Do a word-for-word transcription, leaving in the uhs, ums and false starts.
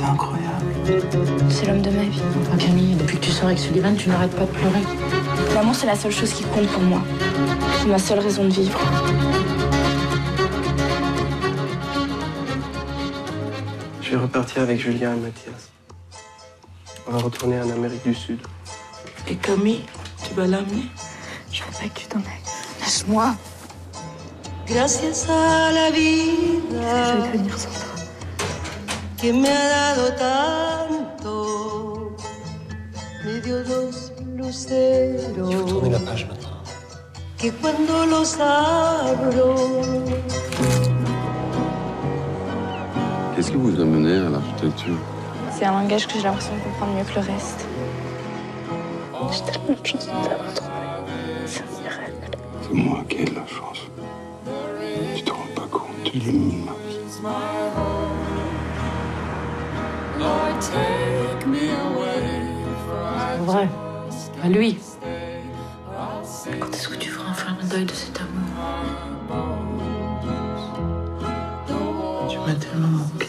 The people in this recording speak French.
C'est incroyable. C'est l'homme de ma vie. Enfin, Camille, depuis que tu sors avec Sullivan, tu n'arrêtes pas de pleurer. Maman, c'est la seule chose qui compte pour moi. C'est ma seule raison de vivre. Je vais repartir avec Julien et Mathias. On va retourner en Amérique du Sud. Et Camille, tu vas l'amener? Je veux pas que tu t'en ailles. Lâche-moi. Gracias a la vida. Qu'est-ce que je vais devenir sans toi? Que me ha dado tanto. Me dio dos luceros. Il faut tourner la page maintenant. Que cuando los abro. Qu'est-ce qui vous a mené à l'architecture? C'est un langage que j'ai l'impression de comprendre mieux que le reste. J'ai tellement de chance de t'avoir trouvé. C'est un miracle. C'est moi qui ai de la chance. Tu te rends pas compte, il est mime. C'est vrai. À lui. Quand est-ce que tu feras enfin le deuil de cet amour? Tu m'as tellement.